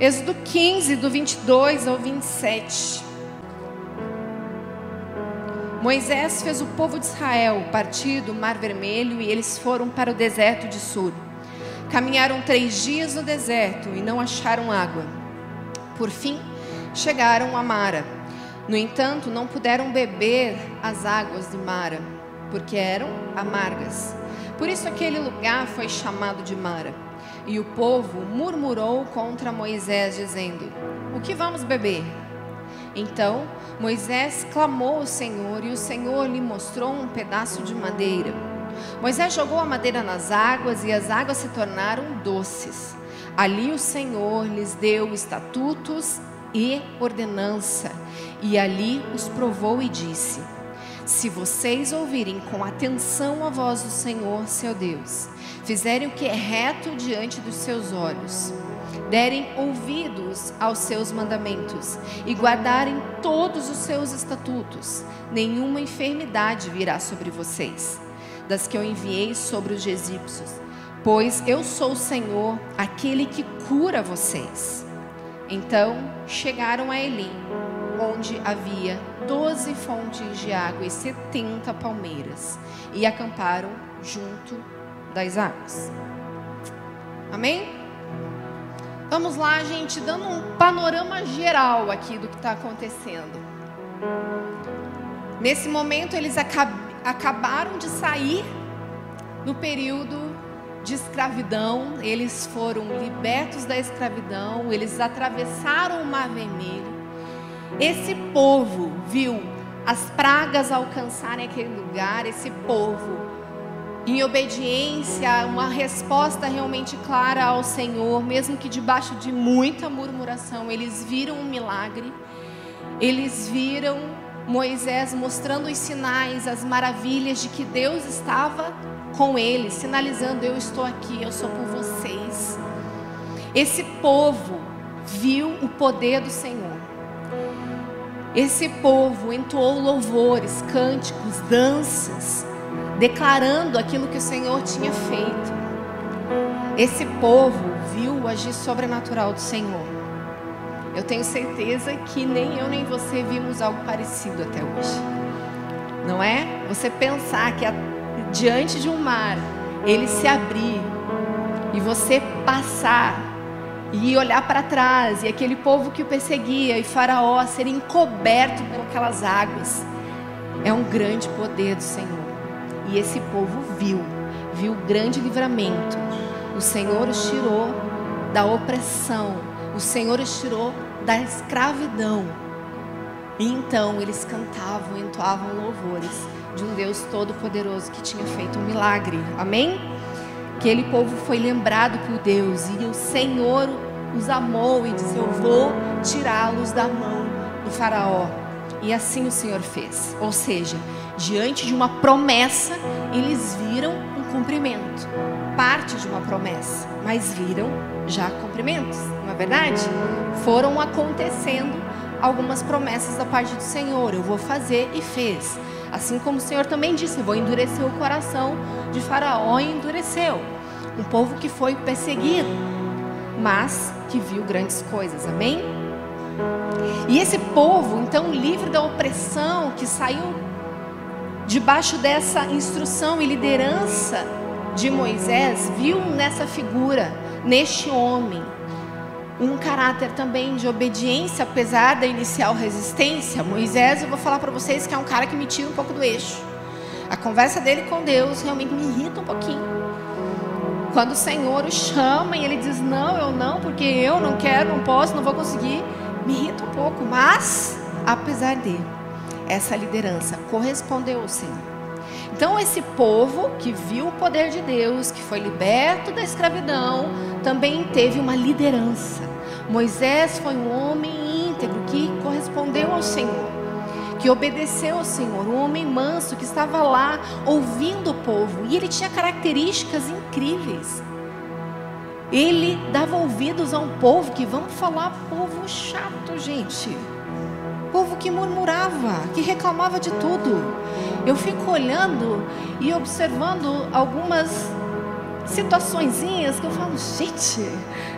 Êxodo 15, do 22 ao 27. Moisés fez o povo de Israel partir do Mar Vermelho e eles foram para o deserto de Sur. Caminharam 3 dias no deserto e não acharam água. Por fim, chegaram a Mara. No entanto, não puderam beber as águas de Mara, porque eram amargas. Por isso aquele lugar foi chamado de Mara. E o povo murmurou contra Moisés, dizendo: "O que vamos beber?" Então Moisés clamou ao Senhor, e o Senhor lhe mostrou um pedaço de madeira. Moisés jogou a madeira nas águas, e as águas se tornaram doces. Ali o Senhor lhes deu estatutos e ordenança, e ali os provou e disse: "Se vocês ouvirem com atenção a voz do Senhor, seu Deus, fizerem o que é reto diante dos seus olhos, derem ouvidos aos seus mandamentos e guardarem todos os seus estatutos, nenhuma enfermidade virá sobre vocês, das que eu enviei sobre os egípcios, pois eu sou o Senhor, aquele que cura vocês." Então chegaram a Elim, onde havia 12 fontes de água e 70 palmeiras, e acamparam junto das águas. Amém? Vamos lá, gente, dando um panorama geral aqui do que está acontecendo. Nesse momento, eles acabaram de sair do período de escravidão. Eles foram libertos da escravidão, eles atravessaram o Mar Vermelho. Esse povo viu as pragas alcançarem aquele lugar. Esse povo, em obediência, uma resposta realmente clara ao Senhor, mesmo que debaixo de muita murmuração, eles viram um milagre. Eles viram Moisés mostrando os sinais, as maravilhas de que Deus estava com eles, sinalizando: "Eu estou aqui, eu sou por vocês." Esse povo viu o poder do Senhor. Esse povo entoou louvores, cânticos, danças, declarando aquilo que o Senhor tinha feito. Esse povo viu o agir sobrenatural do Senhor. Eu tenho certeza que nem eu nem você vimos algo parecido até hoje, não é? Você pensar que diante de um mar, ele se abrir, e você passar e olhar para trás, e aquele povo que o perseguia e Faraó ser encoberto por aquelas águas, é um grande poder do Senhor. E esse povo viu o grande livramento. O Senhor os tirou da opressão, o Senhor os tirou da escravidão. E então eles cantavam, entoavam louvores de um Deus todo-poderoso que tinha feito um milagre. Amém? Aquele povo foi lembrado por Deus, e o Senhor os amou e disse: "Eu vou tirá-los da mão do Faraó." E assim o Senhor fez. Ou seja, diante de uma promessa, eles viram um cumprimento. Parte de uma promessa, mas viram já cumprimentos, não é verdade? Foram acontecendo algumas promessas da parte do Senhor: "Eu vou fazer", e fez. Assim como o Senhor também disse: "Eu vou endurecer o coração de Faraó", e endureceu. Um povo que foi perseguido, mas que viu grandes coisas. Amém? E esse povo, então, livre da opressão, que saiu debaixo dessa instrução e liderança de Moisés, viu nessa figura, neste homem, um caráter também de obediência, apesar da inicial resistência. Moisés, eu vou falar para vocês que é um cara que me tira um pouco do eixo. A conversa dele com Deus realmente me irrita um pouquinho. Quando o Senhor o chama e ele diz: "Não, eu não, porque eu não quero, não posso, não vou conseguir", me irrita um pouco. Mas, apesar dele, essa liderança correspondeu ao Senhor. Então esse povo que viu o poder de Deus, que foi liberto da escravidão, também teve uma liderança. Moisés foi um homem íntegro que correspondeu ao Senhor, que obedeceu ao Senhor, um homem manso que estava lá ouvindo o povo. E ele tinha características incríveis. Ele dava ouvidos a um povo que, vamos falar, povo chato, gente. Povo que murmurava, que reclamava de tudo. Eu fico olhando e observando algumas situaçõezinhas que eu falo, gente,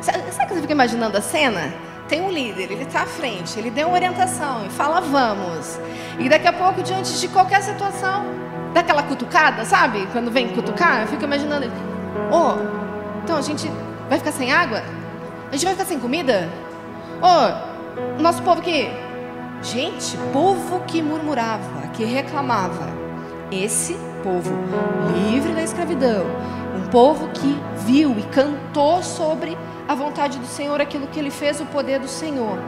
sabe que você fica imaginando a cena? Tem um líder, ele está à frente, ele deu uma orientação e fala vamos. E daqui a pouco, diante de qualquer situação, dá aquela cutucada, sabe? Quando vem cutucar, eu fico imaginando, então a gente vai ficar sem água? A gente vai ficar sem comida? Nosso povo aqui. Gente, povo que murmurava, que reclamava. Esse povo livre da escravidão, um povo que viu e cantou sobre a vontade do Senhor, aquilo que ele fez, o poder do Senhor.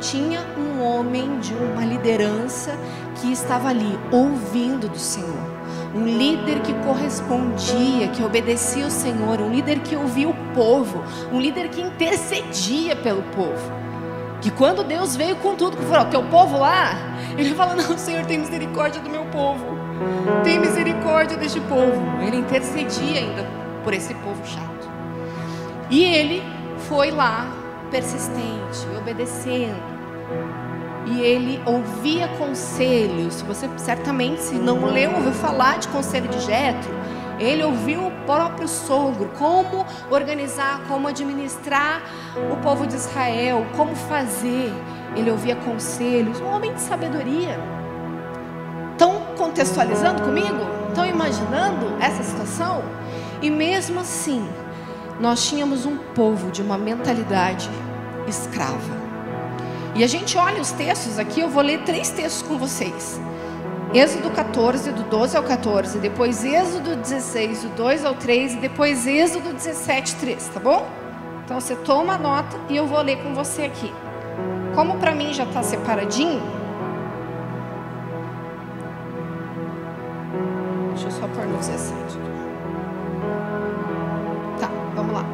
Tinha um homem de uma liderança que estava ali, ouvindo do Senhor. Um líder que correspondia, que obedecia o Senhor, um líder que ouvia o povo, um líder que intercedia pelo povo. Que quando Deus veio com tudo, que falou, teu povo lá, ele fala, não, Senhor, tem misericórdia do meu povo, tem misericórdia deste povo. Ele intercedia ainda por esse povo chato. E ele foi lá, persistente, obedecendo. E ele ouvia conselhos. Você certamente, se não leu, ouviu falar de conselho de Jetro. Ele ouviu o próprio sogro, como organizar, como administrar o povo de Israel, como fazer. Ele ouvia conselhos, um homem de sabedoria. Estão contextualizando comigo? Estão imaginando essa situação? E mesmo assim, nós tínhamos um povo de uma mentalidade escrava. E a gente olha os textos aqui, eu vou ler 3 textos com vocês. Êxodo 14, do 12 ao 14, depois Êxodo 16, do 2 ao 3, e depois Êxodo 17, 3, tá bom? Então você toma nota e eu vou ler com você aqui. Como para mim já está separadinho, deixa eu só pôr no 17. Tá, vamos lá.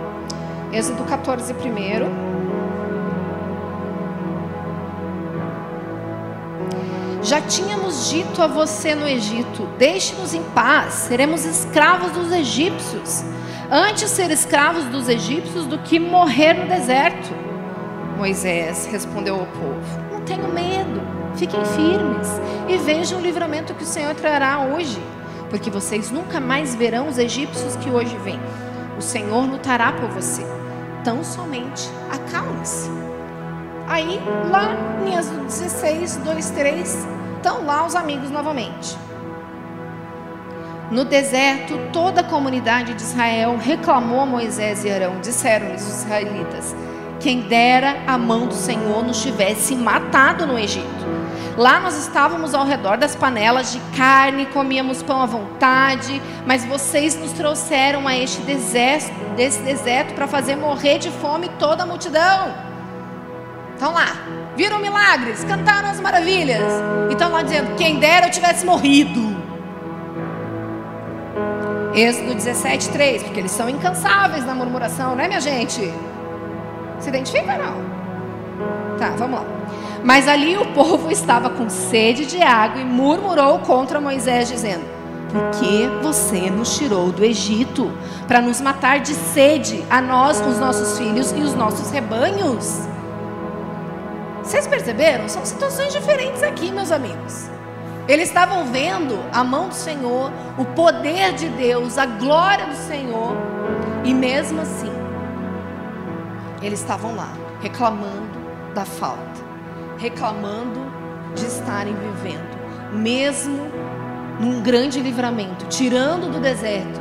Êxodo 14 primeiro. Já tínhamos dito a você no Egito, deixe-nos em paz, seremos escravos dos egípcios. Antes ser escravos dos egípcios do que morrer no deserto. Moisés respondeu ao povo, não tenho medo, fiquem firmes e vejam o livramento que o Senhor trará hoje, porque vocês nunca mais verão os egípcios que hoje vêm. O Senhor lutará por você, tão somente acalme-se. Aí, lá em Êxodo 16, 2, 3, estão lá os amigos novamente. No deserto, toda a comunidade de Israel reclamou a Moisés e Arão. Disseram-lhes os israelitas, quem dera a mão do Senhor nos tivesse matado no Egito. Lá nós estávamos ao redor das panelas de carne, comíamos pão à vontade, mas vocês nos trouxeram a este deserto para fazer morrer de fome toda a multidão. Estão lá, viram milagres, cantaram as maravilhas. E estão lá dizendo, quem dera eu tivesse morrido. Êxodo 17, 3, porque eles são incansáveis na murmuração, né, minha gente? Se identifica ou não? Tá, vamos lá. Mas ali o povo estava com sede de água e murmurou contra Moisés, dizendo, por que você nos tirou do Egito para nos matar de sede, a nós, os nossos filhos e os nossos rebanhos? Vocês perceberam? São situações diferentes aqui, meus amigos. Eles estavam vendo a mão do Senhor, o poder de Deus, a glória do Senhor. E mesmo assim, eles estavam lá, reclamando da falta. Reclamando de estarem vivendo. Mesmo num grande livramento, tirando do deserto.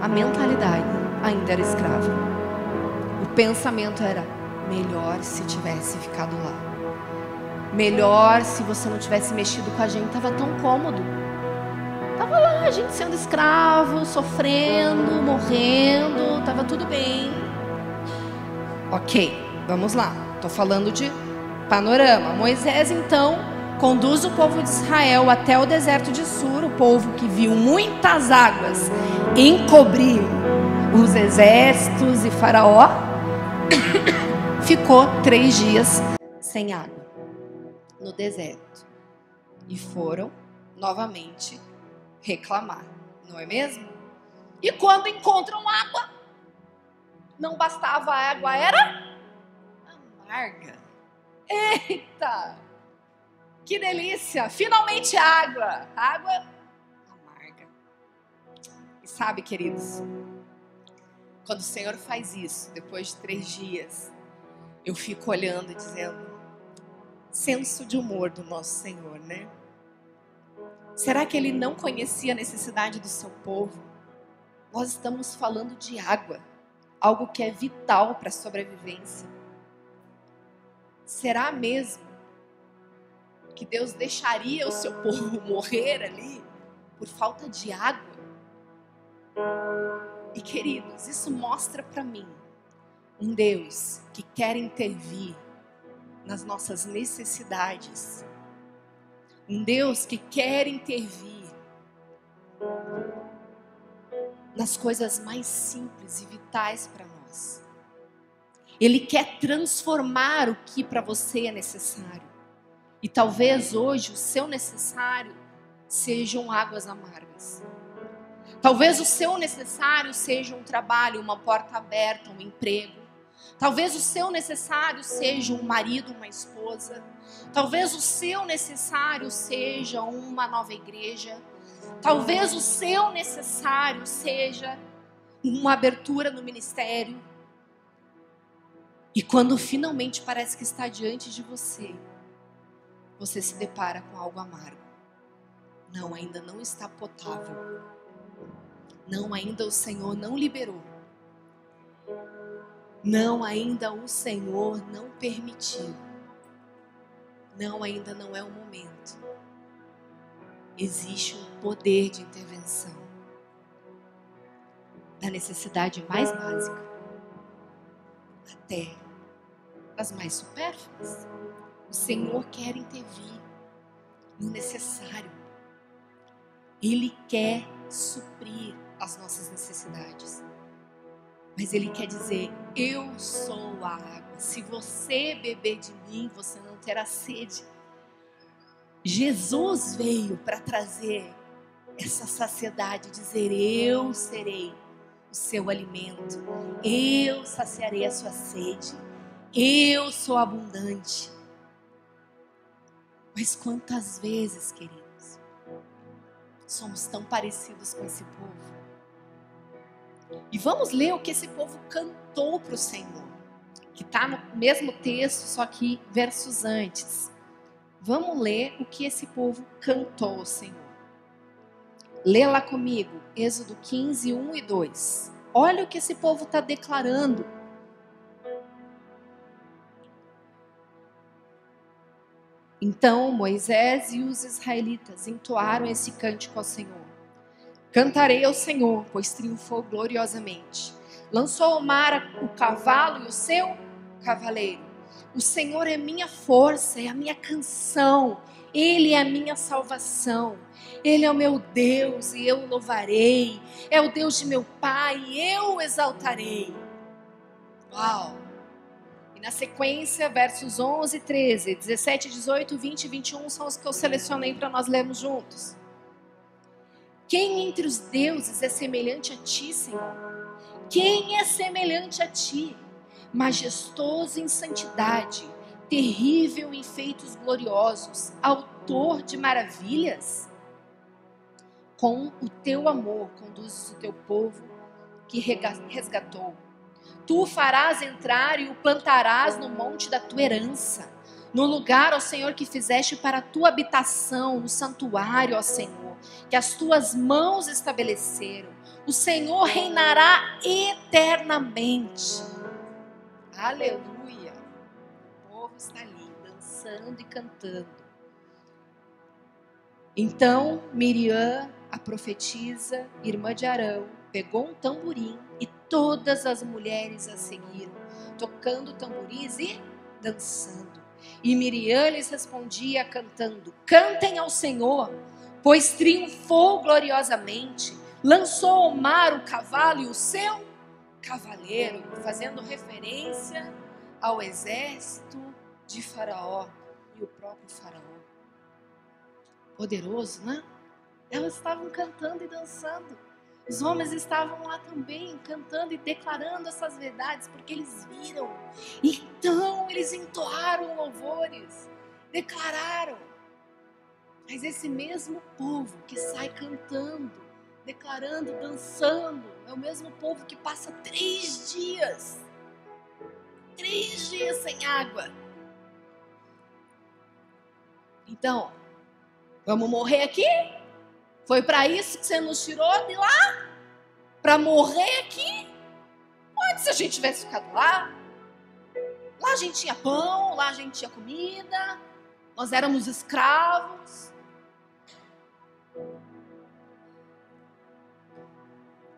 A mentalidade ainda era escrava. O pensamento era melhor se tivesse ficado lá. Melhor se você não tivesse mexido com a gente. Tava tão cômodo. Tava lá a gente sendo escravo, sofrendo, morrendo. Tava tudo bem. Ok, vamos lá. Tô falando de panorama. Moisés então conduz o povo de Israel até o deserto de Sur. O povo que viu muitas águas encobrir os exércitos e Faraó ficou 3 dias sem água no deserto e foram novamente reclamar, não é mesmo? E quando encontram água, não bastava a água, era amarga. Eita, que delícia, finalmente água amarga. E sabe, queridos, Quando o Senhor faz isso, depois de 3 dias, eu fico olhando e dizendo, senso de humor do nosso Senhor, né? Será que Ele não conhecia a necessidade do seu povo? Nós estamos falando de água, algo que é vital para a sobrevivência. Será mesmo que Deus deixaria o seu povo morrer ali por falta de água? E queridos, isso mostra para mim um Deus que quer intervir nas nossas necessidades. Um Deus que quer intervir nas coisas mais simples e vitais para nós. Ele quer transformar o que para você é necessário. E talvez hoje o seu necessário sejam águas amargas. Talvez o seu necessário seja um trabalho, uma porta aberta, um emprego. Talvez o seu necessário seja um marido, uma esposa. Talvez o seu necessário seja uma nova igreja. Talvez o seu necessário seja uma abertura no ministério. E quando finalmente parece que está diante de você, você se depara com algo amargo. Não, ainda não está potável. Não, ainda o Senhor não liberou. Não, ainda o Senhor não permitiu. Não, ainda não é o momento. Existe um poder de intervenção da necessidade mais básica até as mais supérfluas. O Senhor quer intervir no necessário. Ele quer suprir as nossas necessidades. Mas Ele quer dizer, eu sou a água. Se você beber de mim, você não terá sede. Jesus veio para trazer essa saciedade, dizer, eu serei o seu alimento. Eu saciarei a sua sede. Eu sou abundante. Mas quantas vezes, queridos, somos tão parecidos com esse povo. E vamos ler o que esse povo cantou para o Senhor, que está no mesmo texto, só que versos antes. Vamos ler o que esse povo cantou ao Senhor. Lê lá comigo, Êxodo 15, 1 e 2. Olha o que esse povo está declarando. Então Moisés e os israelitas entoaram esse cântico ao Senhor. Cantarei ao Senhor, pois triunfou gloriosamente. Lançou ao mar o cavalo e o seu cavaleiro. O Senhor é minha força, é a minha canção. Ele é a minha salvação. Ele é o meu Deus e eu o louvarei. É o Deus de meu pai e eu o exaltarei. Uau! E na sequência, versos 11, 13, 17, 18, 20 e 21 são os que eu selecionei para nós lermos juntos. Quem entre os deuses é semelhante a ti, Senhor? Quem é semelhante a ti? Majestoso em santidade, terrível em feitos gloriosos, autor de maravilhas? Com o teu amor conduzes o teu povo que resgatou. Tu o farás entrar e o plantarás no monte da tua herança, no lugar, ó Senhor, que fizeste para a tua habitação, no santuário, ó Senhor, que as tuas mãos estabeleceram. O Senhor reinará eternamente. Aleluia. O povo está ali, dançando e cantando. Então Miriam, a profetisa, irmã de Arão, pegou um tamborim e todas as mulheres a seguiram, tocando tamborins e dançando. E Miriam lhes respondia cantando, cantem ao Senhor, pois triunfou gloriosamente, lançou ao mar o cavalo e o seu cavaleiro, fazendo referência ao exército de Faraó e o próprio Faraó. Poderoso, né? Elas estavam cantando e dançando. Os homens estavam lá também, cantando e declarando essas verdades, porque eles viram. Então, eles entoaram louvores, declararam. Mas esse mesmo povo que sai cantando, declarando, dançando. É o mesmo povo que passa 3 dias. 3 dias sem água. Então, vamos morrer aqui? Foi para isso que você nos tirou de lá? Para morrer aqui? Antes a gente tivesse ficado lá. Lá a gente tinha pão, lá a gente tinha comida. Nós éramos escravos.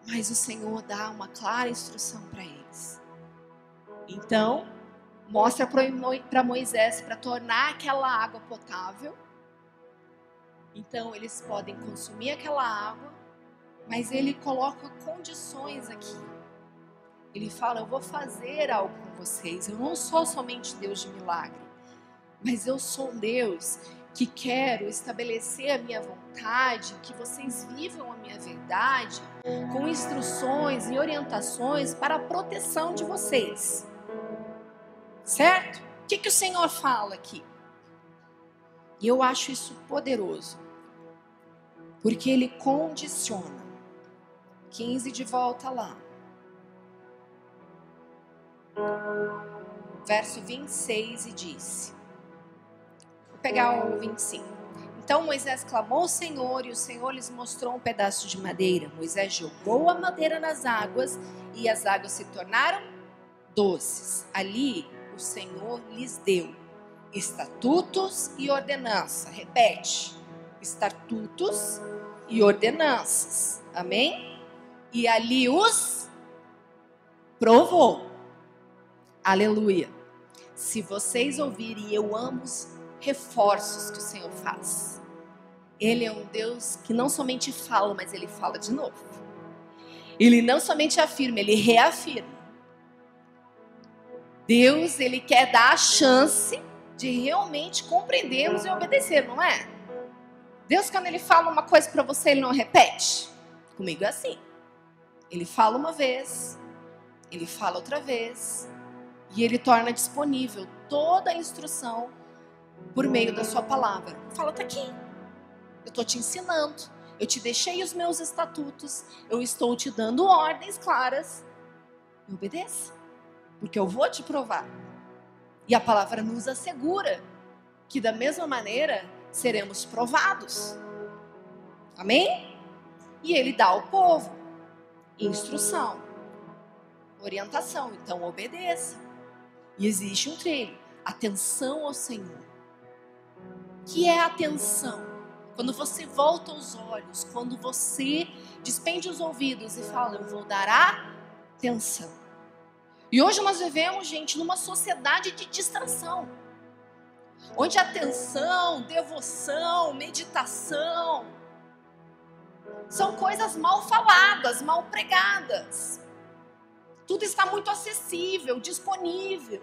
Mas o Senhor dá uma clara instrução para eles. Então, mostra para Moisés para tornar aquela água potável. Então, eles podem consumir aquela água, mas ele coloca condições aqui. Ele fala, eu vou fazer algo com vocês. Eu não sou somente Deus de milagre, mas eu sou um Deus que quero estabelecer a minha vontade, que vocês vivam a minha verdade, com instruções e orientações para a proteção de vocês. Certo? O que o Senhor fala aqui? E eu acho isso poderoso, porque ele condiciona. 15 de volta lá. Verso 26 e disse... pegar o 25. Então Moisés clamou ao Senhor e o Senhor lhes mostrou um pedaço de madeira. Moisés jogou a madeira nas águas e as águas se tornaram doces. Ali o Senhor lhes deu estatutos e ordenança. Repete, estatutos e ordenanças. Amém? E ali os provou. Aleluia. Se vocês ouvirem, eu amo os reforços que o Senhor faz. Ele é um Deus que não somente fala, mas ele fala de novo. Ele não somente afirma, ele reafirma. Deus, ele quer dar a chance de realmente compreendermos e obedecer, não é? Deus, quando ele fala uma coisa para você, ele não repete. Comigo é assim. Ele fala uma vez, ele fala outra vez, e ele torna disponível toda a instrução por meio da sua palavra. Fala, tá aqui, eu tô te ensinando, eu te deixei os meus estatutos, eu estou te dando ordens claras, me obedeça, porque eu vou te provar. E a palavra nos assegura que da mesma maneira seremos provados. Amém? E ele dá ao povo instrução, orientação, então obedeça. E existe um trilho, atenção ao Senhor. O que é atenção? Quando você volta os olhos, quando você despende os ouvidos e fala, eu vou dar atenção. E hoje nós vivemos, gente, numa sociedade de distração, onde atenção, devoção, meditação são coisas mal faladas, mal pregadas. Tudo está muito acessível, disponível.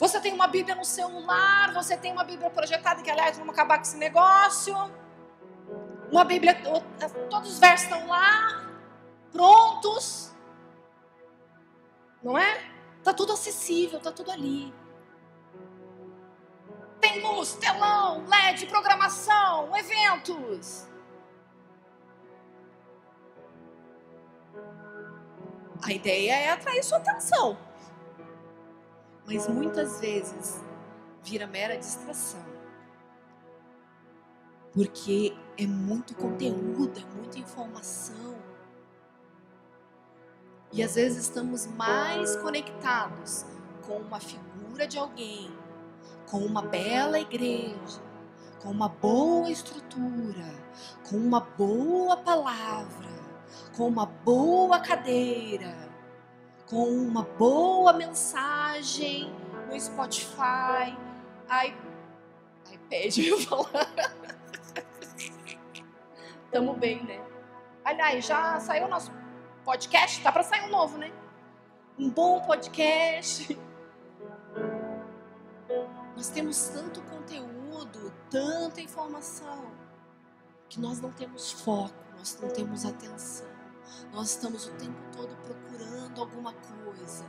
Você tem uma Bíblia no celular, você tem uma Bíblia projetada, que aliás, vamos acabar com esse negócio. Uma Bíblia, todos os versos estão lá, prontos. Não é? Está tudo acessível, está tudo ali. Tem luz, telão, LED, programação, eventos. A ideia é atrair sua atenção. Mas muitas vezes vira mera distração, porque é muito conteúdo, é muita informação. E às vezes estamos mais conectados com uma figura de alguém, com uma bela igreja, com uma boa estrutura, com uma boa palavra, com uma boa cadeira, com uma boa mensagem no Spotify. iPad, eu ia falar. Tamo bem, né? Aliás, já saiu o nosso podcast? Tá pra sair um novo, né? Um bom podcast. Nós temos tanto conteúdo, tanta informação, que nós não temos foco, nós não temos atenção. Nós estamos o tempo todo procurando alguma coisa.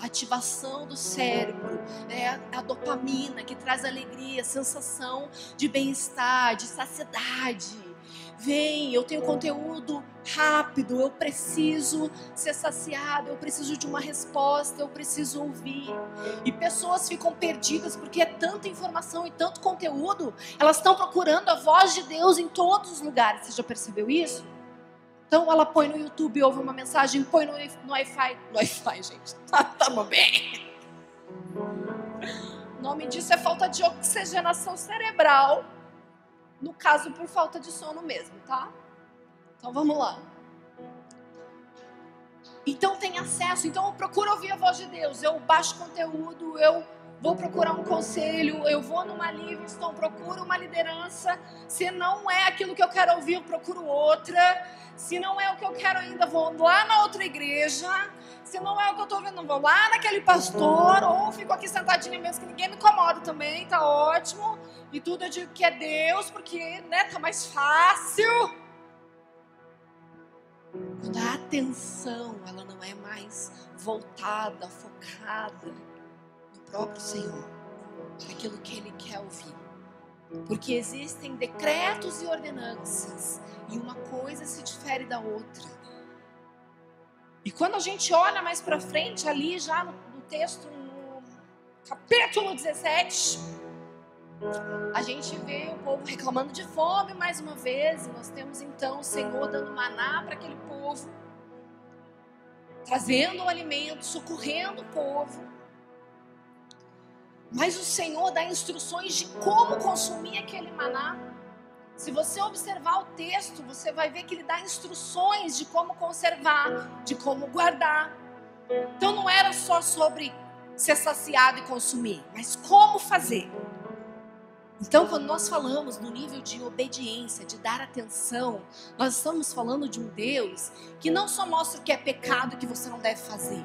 A ativação do cérebro é a dopamina que traz alegria, sensação de bem-estar, de saciedade, vem, eu tenho conteúdo rápido, eu preciso ser saciado, eu preciso de uma resposta, eu preciso ouvir. E pessoas ficam perdidas porque é tanta informação e tanto conteúdo, elas estão procurando a voz de Deus em todos os lugares. Você já percebeu isso? Então ela põe no YouTube, ouve uma mensagem, põe no Wi-Fi. No Wi-Fi, gente, tamo bem. O nome disso é falta de oxigenação cerebral. No caso, por falta de sono mesmo, tá? Então vamos lá. Então tem acesso, então eu procuro ouvir a voz de Deus, eu baixo conteúdo, eu vou procurar um conselho, eu vou numa Livingston, procuro uma liderança. Se não é aquilo que eu quero ouvir, eu procuro outra. Se não é o que eu quero ainda, vou lá na outra igreja. Se não é o que eu tô ouvindo, vou lá naquele pastor, ou fico aqui sentadinha mesmo, que ninguém me incomoda também, tá ótimo. E tudo eu digo que é Deus, porque, né, tá mais fácil. Quando a atenção, ela não é mais voltada, focada no próprio Senhor, naquilo que Ele quer ouvir. Porque existem decretos e ordenanças, e uma coisa se difere da outra. E quando a gente olha mais pra frente, ali já no texto, no capítulo 17, a gente vê o povo reclamando de fome mais uma vez. E nós temos então o Senhor dando maná para aquele povo, trazendo o alimento, socorrendo o povo. Mas o Senhor dá instruções de como consumir aquele maná. Se você observar o texto, você vai ver que Ele dá instruções de como conservar, de como guardar. Então não era só sobre ser saciado e consumir, mas como fazer. Então quando nós falamos no nível de obediência, de dar atenção, nós estamos falando de um Deus que não só mostra o que é pecado e que você não deve fazer,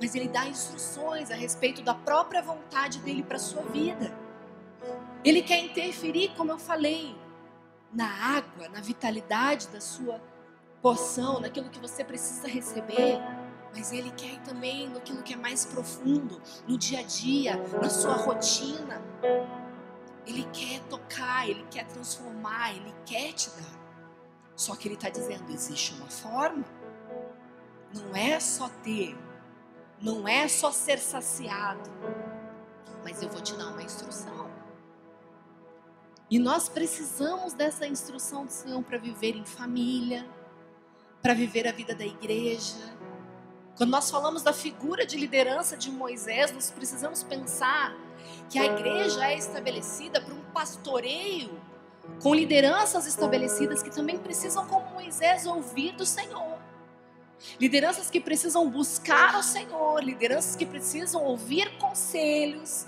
mas Ele dá instruções a respeito da própria vontade dEle para a sua vida. Ele quer interferir, como eu falei, na água, na vitalidade da sua porção, naquilo que você precisa receber. Mas Ele quer ir também naquilo que é mais profundo, no dia a dia, na sua rotina. Ele quer tocar, Ele quer transformar, Ele quer te dar. Só que Ele está dizendo, existe uma forma. Não é só ter, não é só ser saciado. Mas eu vou te dar uma instrução. E nós precisamos dessa instrução do Senhor para viver em família, para viver a vida da igreja. Quando nós falamos da figura de liderança de Moisés, nós precisamos pensar que a igreja é estabelecida por um pastoreio com lideranças estabelecidas que também precisam, como Moisés, ouvir do Senhor. Lideranças que precisam buscar o Senhor, lideranças que precisam ouvir conselhos,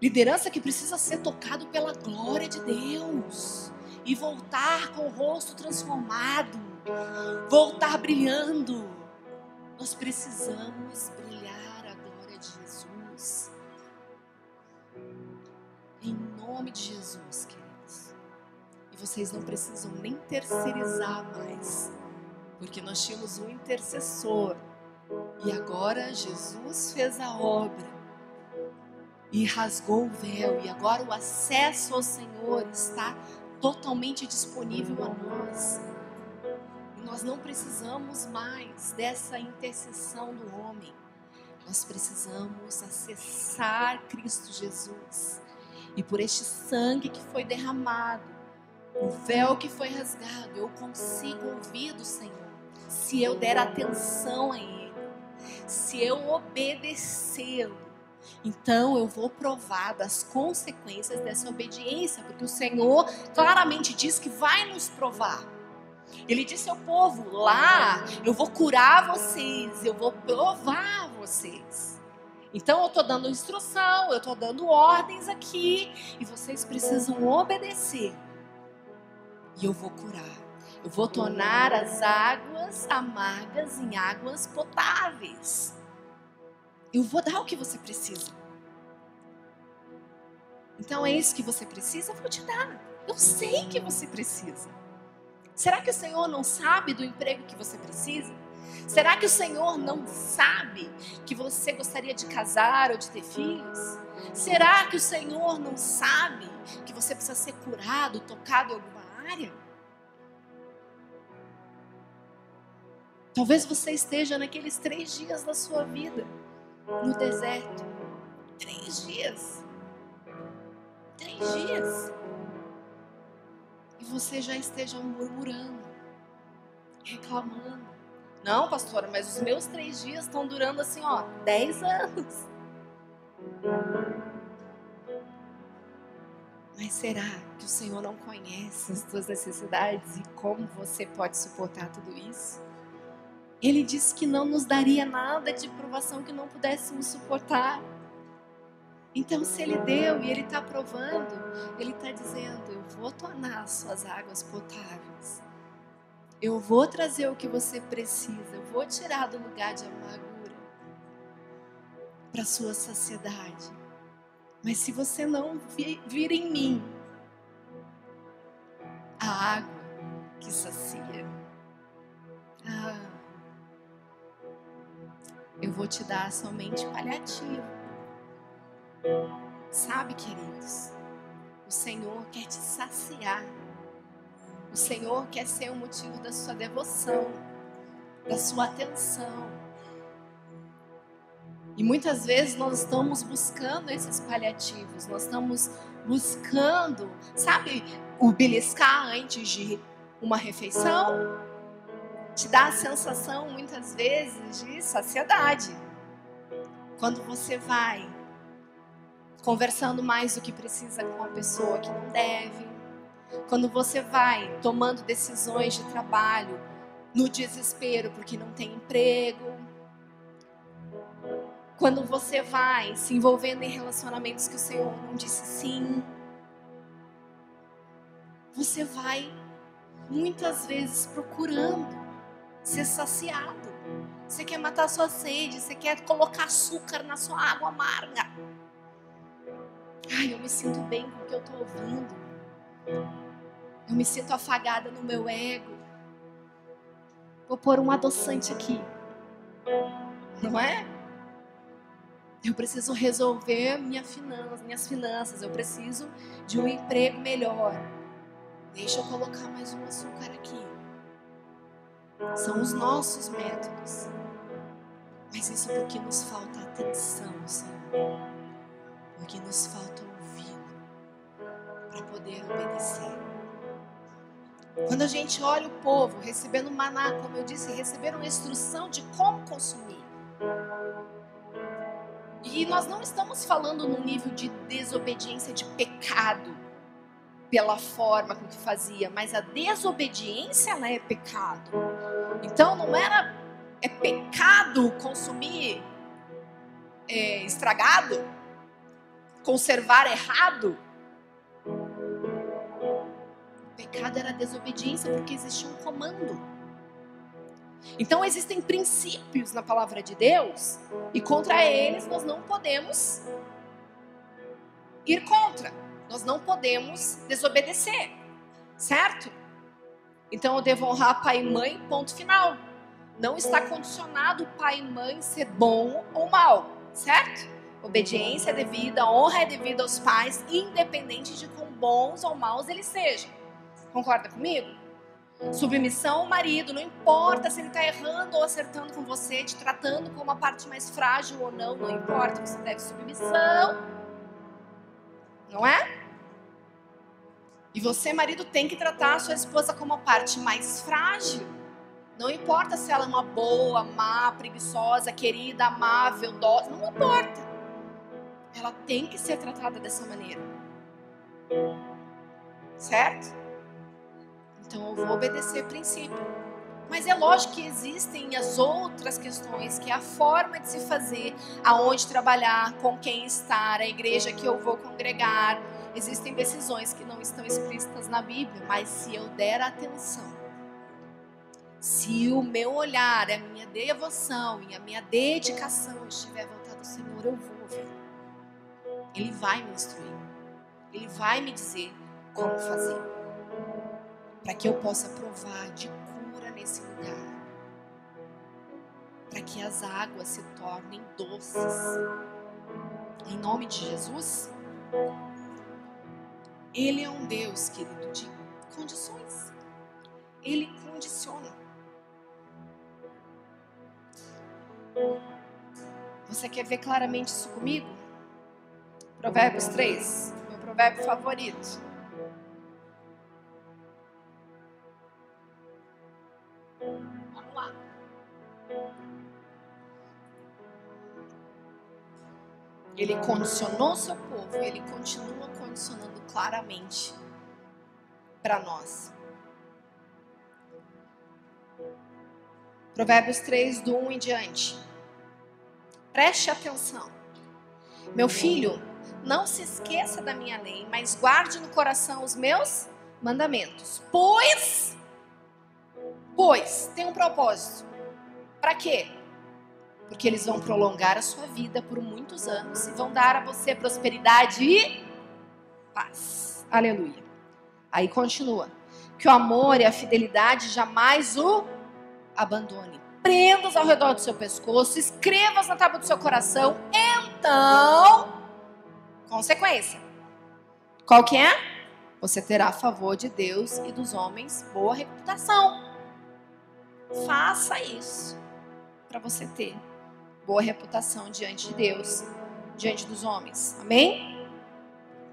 liderança que precisa ser tocado pela glória de Deus e voltar com o rosto transformado, voltar brilhando. Nós precisamos brilhar a glória de Jesus. Em nome de Jesus, queridos. E vocês não precisam nem terceirizar mais, porque nós tínhamos um intercessor. E agora Jesus fez a obra e rasgou o véu. E agora o acesso ao Senhor está totalmente disponível a nós. Nós não precisamos mais dessa intercessão do homem. Nós precisamos acessar Cristo Jesus. E por este sangue que foi derramado, o véu que foi rasgado, eu consigo ouvir do Senhor. Se eu der atenção a Ele, se eu obedecê-lo, então eu vou provar das consequências dessa obediência. Porque o Senhor claramente diz que vai nos provar. Ele disse ao povo, lá eu vou curar vocês, eu vou provar vocês. Então eu estou dando instrução, eu estou dando ordens aqui e vocês precisam obedecer. E eu vou curar, eu vou tornar as águas amargas em águas potáveis. Eu vou dar o que você precisa. Então é isso que você precisa, eu vou te dar. Eu sei que você precisa. Será que o Senhor não sabe do emprego que você precisa? Será que o Senhor não sabe que você gostaria de casar ou de ter filhos? Será que o Senhor não sabe que você precisa ser curado, tocado em alguma área? Talvez você esteja naqueles 3 dias da sua vida no deserto. 3 dias. 3 dias. E você já esteja murmurando, reclamando. Não, pastora, mas os meus 3 dias estão durando assim, ó, 10 anos. Mas será que o Senhor não conhece as tuas necessidades e como você pode suportar tudo isso? Ele disse que não nos daria nada de provação que não pudéssemos suportar. Então, se Ele deu e Ele está provando, Ele está dizendo, eu vou tornar as suas águas potáveis. Eu vou trazer o que você precisa. Eu vou tirar do lugar de amargura para a sua saciedade. Mas se você não vir em mim, a água que sacia, eu vou te dar somente paliativo. Sabe, queridos, o Senhor quer te saciar. O Senhor quer ser o motivo da sua devoção, da sua atenção. E muitas vezes nós estamos buscando esses paliativos, nós estamos buscando, sabe, o beliscar antes de uma refeição, te dá a sensação muitas vezes de saciedade. Quando você vai conversando mais do que precisa com uma pessoa que não deve, quando você vai tomando decisões de trabalho no desespero porque não tem emprego, quando você vai se envolvendo em relacionamentos que o Senhor não disse sim, você vai muitas vezes procurando ser saciado. Você quer matar a sua sede, você quer colocar açúcar na sua água amarga. Ai, eu me sinto bem com o que eu estou ouvindo. Eu me sinto afagada no meu ego. Vou pôr um adoçante aqui. Não é? Eu preciso resolver minhas finanças, eu preciso de um emprego melhor. Deixa eu colocar mais um açúcar aqui. São os nossos métodos. Mas isso porque nos falta atenção, Senhor. Porque nos falta ouvido para poder obedecer. Quando a gente olha o povo recebendo maná, como eu disse, receberam instrução de como consumir. E nós não estamos falando num nível de desobediência, de pecado, pela forma com que fazia, mas a desobediência, ela é pecado. Então não era, é pecado consumir estragado, conservar errado. O pecado era a desobediência porque existia um comando. Então existem princípios na palavra de Deus e contra eles nós não podemos ir contra. Nós não podemos desobedecer, certo? Então eu devo honrar pai e mãe, ponto final. Não está condicionado pai e mãe ser bom ou mal, certo? Obediência é devida, honra é devida aos pais, independente de quão bons ou maus eles sejam. Concorda comigo? Submissão ao marido, não importa se ele está errando ou acertando com você, te tratando como a parte mais frágil ou não, não importa, você deve submissão, não é? E você, marido, tem que tratar a sua esposa como a parte mais frágil, não importa se ela é uma boa, má, preguiçosa, querida, amável, dócil, não importa, ela tem que ser tratada dessa maneira, certo? Então eu vou obedecer princípio. Mas é lógico que existem as outras questões, que é a forma de se fazer, aonde trabalhar, com quem estar, a igreja que eu vou congregar. Existem decisões que não estão explícitas na Bíblia, mas se eu der atenção, se o meu olhar, a minha devoção e a minha dedicação estiver voltada ao Senhor, eu vou ouvir. Ele vai me instruir. Ele vai me dizer como fazer, para que eu possa provar de cura nesse lugar, para que as águas se tornem doces, em nome de Jesus. Ele é um Deus, querido, de condições. Ele condiciona. Você quer ver claramente isso comigo? Provérbios 3, meu provérbio favorito. Vamos lá. Ele condicionou seu povo, ele continua condicionando claramente para nós. Provérbios 3, do 1 em diante. Preste atenção. Meu filho, não se esqueça da minha lei, mas guarde no coração os meus mandamentos. Pois, tem um propósito. Para quê? Porque eles vão prolongar a sua vida por muitos anos e vão dar a você prosperidade e paz. Aleluia. Aí continua. Que o amor e a fidelidade jamais o abandone. Prenda-os ao redor do seu pescoço, escreva-os na tábua do seu coração. Então... consequência. Qual que é? Você terá favor de Deus e dos homens boa reputação. Faça isso para você ter boa reputação diante de Deus, diante dos homens. Amém?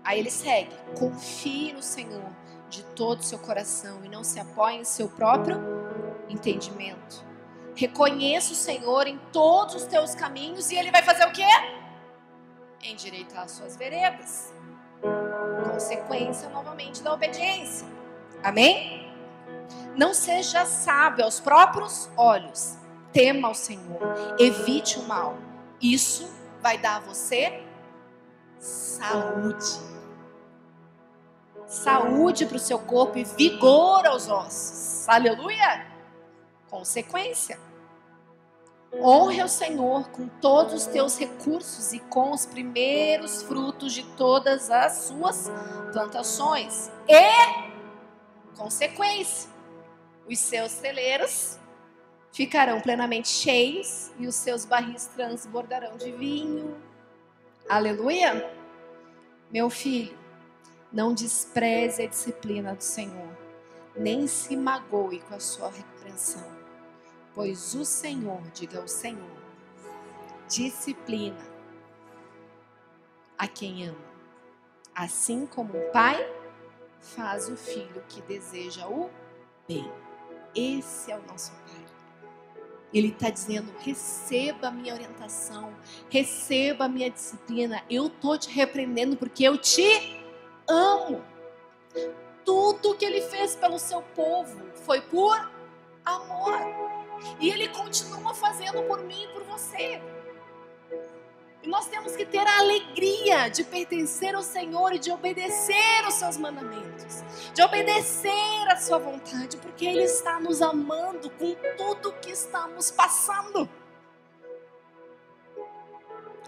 Aí ele segue. Confie no Senhor de todo o seu coração e não se apoie em seu próprio entendimento. Reconheça o Senhor em todos os teus caminhos e ele vai fazer o quê? Endireitar as suas veredas. Consequência novamente da obediência. Amém? Não seja sábio aos próprios olhos. Tema ao Senhor. Evite o mal. Isso vai dar a você saúde. Saúde para o seu corpo e vigor aos ossos. Aleluia! Consequência. Honre ao Senhor com todos os teus recursos e com os primeiros frutos de todas as suas plantações. E, consequência, os seus celeiros ficarão plenamente cheios e os seus barris transbordarão de vinho. Aleluia! Meu filho, não despreze a disciplina do Senhor, nem se magoe com a sua repreensão. Pois o Senhor, diga ao Senhor, disciplina a quem ama, assim como o pai faz o filho que deseja o bem. Esse é o nosso pai. Ele está dizendo, receba a minha orientação, receba a minha disciplina, eu estou te repreendendo porque eu te amo. Tudo que ele fez pelo seu povo foi por amor. E ele continua fazendo por mim e por você. E nós temos que ter a alegria de pertencer ao Senhor e de obedecer os seus mandamentos. De obedecer a sua vontade, porque Ele está nos amando com tudo que estamos passando.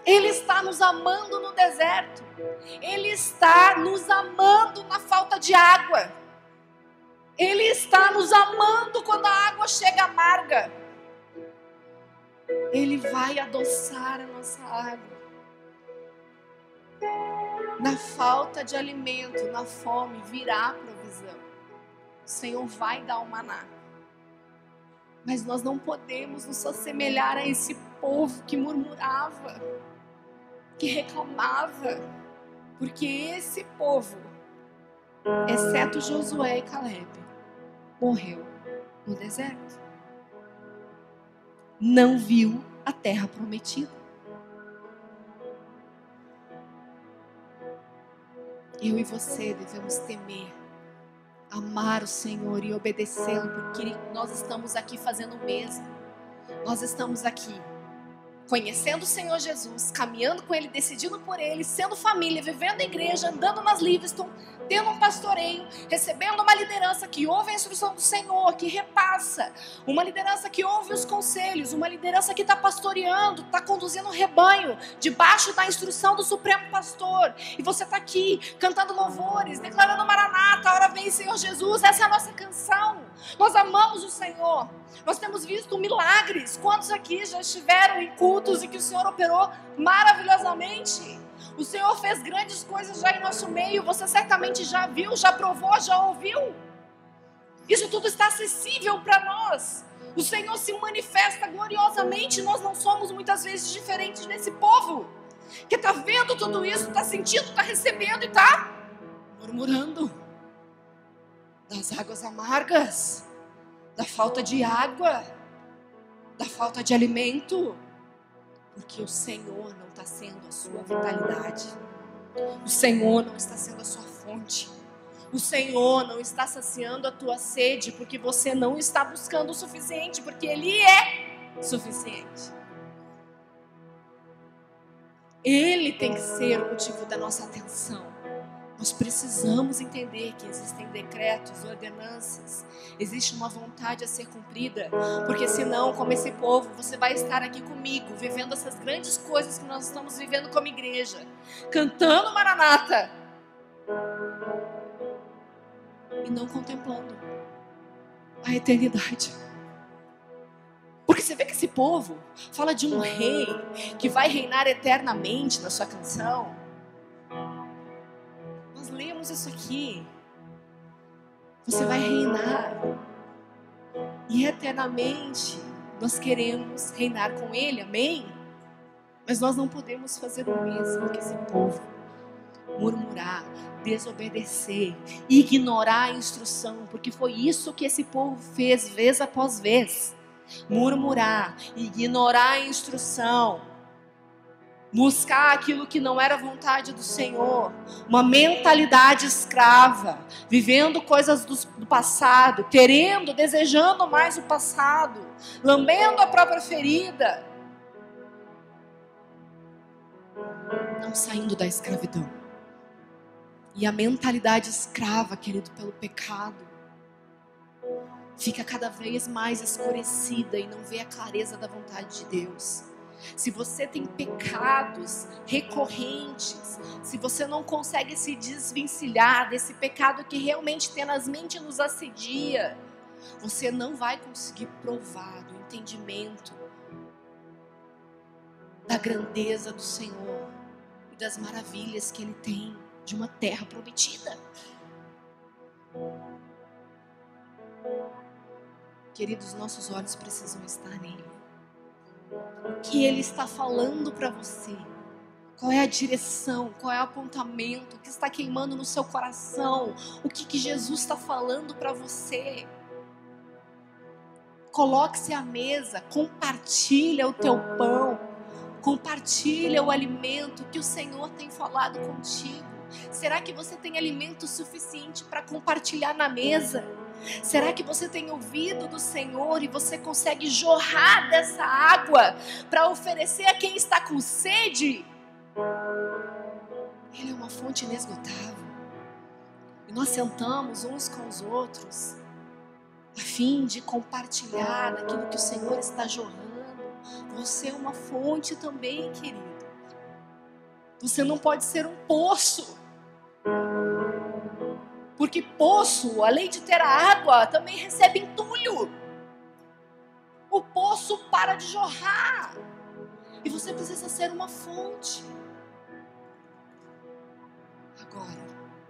Ele está nos amando no deserto. Ele está nos amando na falta de água. Ele está nos amando quando a água chega amarga. Ele vai adoçar a nossa água. Na falta de alimento, na fome, virá a provisão. O Senhor vai dar o maná. Mas nós não podemos nos assemelhar a esse povo que murmurava, que reclamava, porque esse povo, exceto Josué e Caleb, morreu no deserto. Não viu a terra prometida. Eu e você devemos temer, amar o Senhor e obedecê-lo, porque nós estamos aqui fazendo o mesmo. Nós estamos aqui conhecendo o Senhor Jesus, caminhando com Ele, decidindo por Ele, sendo família, vivendo a igreja, andando nas Livingston, tendo um pastoreio, recebendo uma liderança que ouve a instrução do Senhor, que repassa, uma liderança que ouve os conselhos, uma liderança que está pastoreando, está conduzindo um rebanho, debaixo da instrução do Supremo Pastor, e você está aqui, cantando louvores, declarando Maranata, a hora vem Senhor Jesus, essa é a nossa canção. Nós amamos o Senhor, nós temos visto milagres, quantos aqui já estiveram em cura e que o Senhor operou maravilhosamente. O Senhor fez grandes coisas já em nosso meio. Você certamente já viu, já provou, já ouviu. Isso tudo está acessível para nós. O Senhor se manifesta gloriosamente. Nós não somos muitas vezes diferentes desse povo que está vendo tudo isso, está sentindo, está recebendo e está murmurando das águas amargas, da falta de água, da falta de alimento, porque o Senhor não está sendo a sua vitalidade, o Senhor não está sendo a sua fonte, o Senhor não está saciando a tua sede, porque você não está buscando o suficiente, porque Ele é suficiente. Ele tem que ser o motivo da nossa atenção. Nós precisamos entender que existem decretos, ordenanças, existe uma vontade a ser cumprida, porque senão, como esse povo, você vai estar aqui comigo, vivendo essas grandes coisas que nós estamos vivendo como igreja, cantando Maranata e não contemplando a eternidade. Porque você vê que esse povo fala de um rei que vai reinar eternamente na sua canção. Nós lemos isso aqui. Você vai reinar. E eternamente nós queremos reinar com Ele, amém? Mas nós não podemos fazer o mesmo que esse povo. Murmurar, desobedecer, ignorar a instrução. Porque foi isso que esse povo fez, vez após vez. Murmurar, ignorar a instrução. Buscar aquilo que não era vontade do Senhor, uma mentalidade escrava, vivendo coisas do passado, querendo, desejando mais o passado, lambendo a própria ferida, não saindo da escravidão. E a mentalidade escrava, querido, pelo pecado, fica cada vez mais escurecida e não vê a clareza da vontade de Deus. Se você tem pecados recorrentes, se você não consegue se desvencilhar desse pecado que realmente tenazmente nos assedia, você não vai conseguir provar do entendimento da grandeza do Senhor e das maravilhas que Ele tem de uma terra prometida. Queridos, nossos olhos precisam estar nele. O que Ele está falando para você? Qual é a direção? Qual é o apontamento? O que está queimando no seu coração? O que Jesus está falando para você? Coloque-se à mesa, compartilha o teu pão, compartilha o alimento que o Senhor tem falado contigo. Será que você tem alimento suficiente para compartilhar na mesa? Será que você tem ouvido do Senhor e você consegue jorrar dessa água para oferecer a quem está com sede? Ele é uma fonte inesgotável. E nós sentamos uns com os outros a fim de compartilhar aquilo que o Senhor está jorrando. Você é uma fonte também, querido. Você não pode ser um poço, porque poço, além de ter a água, também recebe entulho. O poço para de jorrar e você precisa ser uma fonte. Agora,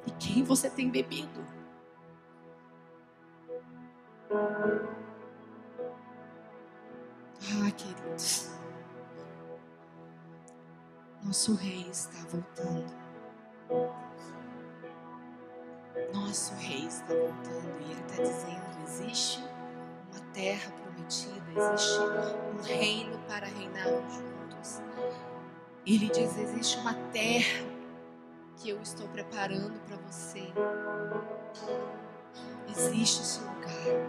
e quem você tem bebido? Ah, queridos, nosso Rei está voltando. Nosso Rei está voltando e Ele está dizendo: existe uma terra prometida, existe um reino para reinar juntos. Ele diz: existe uma terra que eu estou preparando para você. Existe esse lugar.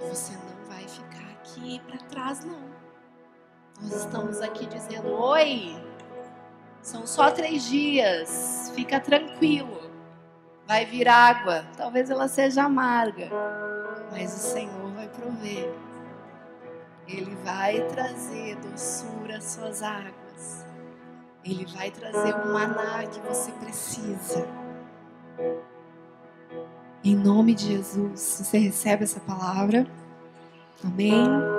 E você não vai ficar aqui para trás, não. Nós estamos aqui dizendo: oi, são só 3 dias, fica tranquilo, vai vir água, talvez ela seja amarga, mas o Senhor vai prover, Ele vai trazer doçura às suas águas, Ele vai trazer o maná que você precisa. Em nome de Jesus, você recebe essa palavra? Amém?